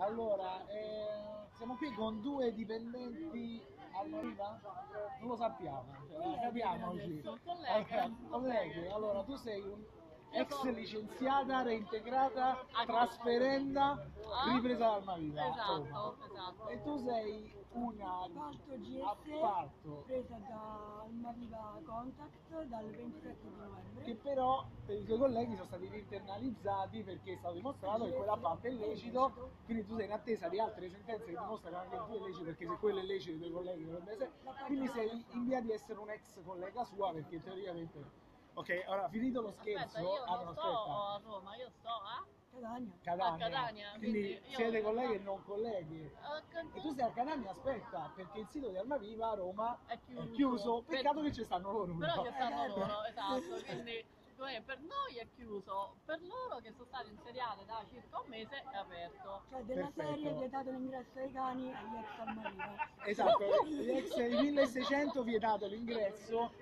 Allora, siamo qui con due dipendenti Almaviva? Non lo sappiamo, capiamoci. Sono colleghe. Allora, tu sei un ex licenziata, reintegrata, trasferenda, ripresa da Almaviva. Esatto. E tu sei una appalto GSE presa da Almaviva Contact dal 27 novembre, che però per i tuoi colleghi sono stati internalizzati perché è stato dimostrato che quell'appalto è illecito, quindi tu sei in attesa di altre sentenze che dimostrano anche il tuo illecito, perché se quello è illecito i tuoi colleghi dovrebbero essere, quindi sei in via di essere un ex collega sua, perché teoricamente... Ok, ora finito lo scherzo. Aspetta, io non sto a Roma, io sto a Catania. Quindi siete colleghi e non colleghi. E tu sei a Catania, aspetta, perché il sito di Almaviva a Roma è chiuso. Peccato che ci stanno loro. Però ci stanno loro, esatto. Quindi per noi è chiuso, per loro che sono stati insediati da circa un mese è aperto. Cioè della serie vietato l'ingresso ai cani e agli ex Almaviva. Esatto, i 1600 vietato l'ingresso,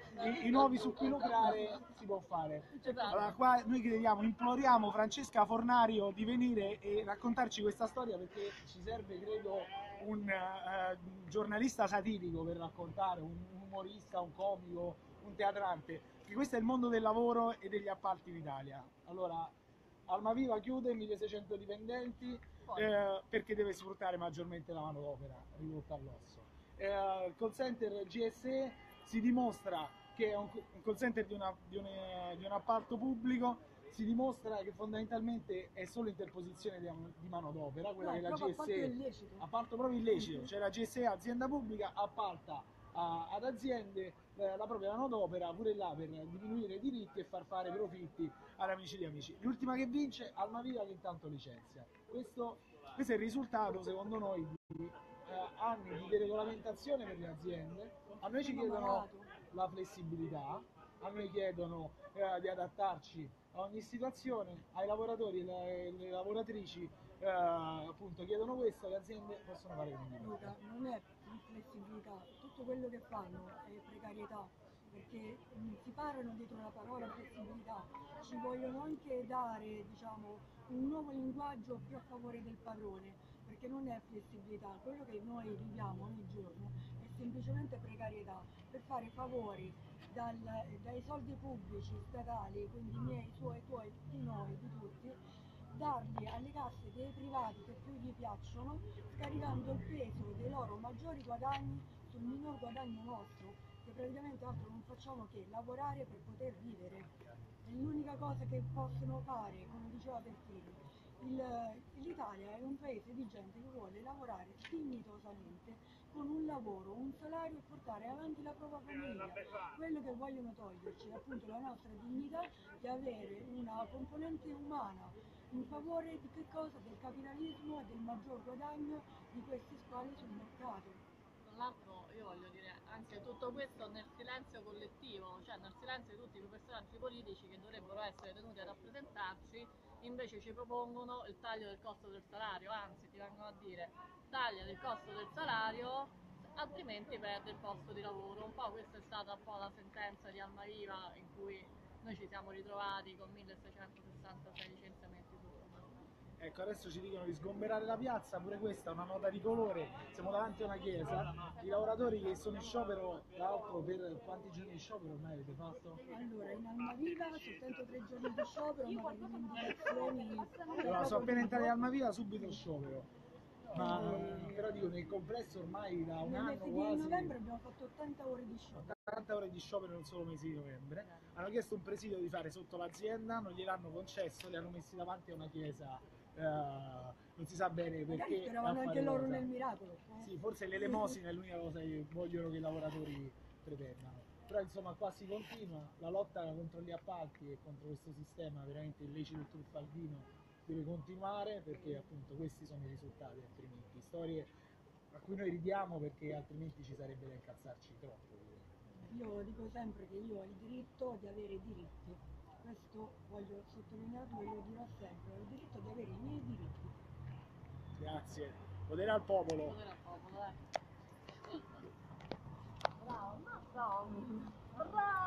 i nuovi su cui lucrare si può fare. Allora qua noi chiediamo, imploriamo Francesca Fornario di venire e raccontarci questa storia, perché ci serve credo un giornalista satirico per raccontare, un umorista, un comico, un teatrante. Questo è il mondo del lavoro e degli appalti in Italia. Allora, Almaviva chiude 1600 dipendenti perché deve sfruttare maggiormente la manodopera ridotta all'osso. Il call center GSE si dimostra che è un call center di un appalto pubblico, si dimostra che fondamentalmente è solo interposizione di manodopera, quella che la GSE, appalto proprio illecito, cioè la GSE azienda pubblica appalta ad aziende la propria manodopera, pure là per diminuire i diritti e far fare profitti ad amici di amici. L'ultima che vince Almaviva, che intanto licenzia. Questo è il risultato secondo noi di anni di deregolamentazione per le aziende. A noi ci chiedono la flessibilità, a noi chiedono di adattarci a ogni situazione, ai lavoratori e alle lavoratrici appunto chiedono questo, le aziende possono fare quindi. Luca, non è flessibilità, tutto quello che fanno è precarietà, perché si parlano dietro la parola flessibilità, ci vogliono anche dare, diciamo, un nuovo linguaggio più a favore del padrone, perché non è flessibilità, quello che noi viviamo ogni giorno è semplicemente precarietà, per fare favori dai soldi pubblici, statali, quindi miei, suoi, tuoi, di noi, di tutti, darli alle casse dei privati che più gli piacciono, scaricando il peso dei loro maggiori guadagni sul minor guadagno nostro, che praticamente altro non facciamo che lavorare per poter vivere. È l'unica cosa che possono fare, come diceva Pertini. L'Italia è un paese di gente che vuole lavorare dignitosamente con un lavoro, un salario e portare avanti la propria famiglia. Quello che vogliono toglierci è appunto la nostra dignità di avere una componente umana in favore di che cosa? Del capitalismo e del maggior guadagno di questi squali sul mercato. Tra l'altro io voglio dire anche tutto questo nel silenzio collettivo, cioè nel silenzio di tutti i personaggi politici che dovrebbero essere tenuti a rappresentarci. Invece ci propongono il taglio del costo del salario, anzi ti vengono a dire taglia del costo del salario altrimenti perde il posto di lavoro. Un po' questa è stata un po' la sentenza di Almaviva, in cui noi ci siamo ritrovati con 1666 licenziamenti su Roma. Ecco, adesso ci dicono di sgomberare la piazza, pure questa è una nota di colore, siamo davanti a una chiesa, i lavoratori che sono in sciopero, tra l'altro per quanti giorni di sciopero ormai avete fatto? Allora, in Almaviva soltanto 3 giorni di sciopero, ma per rivendicazioni... Allora, sono appena entrati in Almaviva, subito sciopero. Ma però dico, nel complesso ormai da un anno quasi... Nel novembre abbiamo fatto 80 ore di sciopero. 80 ore di sciopero in un solo mese di novembre. Hanno chiesto un presidio di fare sotto l'azienda, non gliel'hanno concesso, li hanno messi davanti a una chiesa, non si sa bene perché... Speravano anche loro nel miracolo. Sì, forse l'elemosina è l'unica cosa che vogliono che i lavoratori pretendano. Però insomma qua si continua, la lotta contro gli appalti e contro questo sistema veramente illecito e truffaldino deve continuare, perché appunto questi sono i risultati, altrimenti storie a cui noi ridiamo perché altrimenti ci sarebbe da incazzarci troppo. Io dico sempre che io ho il diritto di avere diritti, questo voglio sottolinearlo e lo dirò sempre, ho il diritto di avere i miei diritti. Grazie, potere al popolo! Potere al popolo, bravo, bravo! Bravo.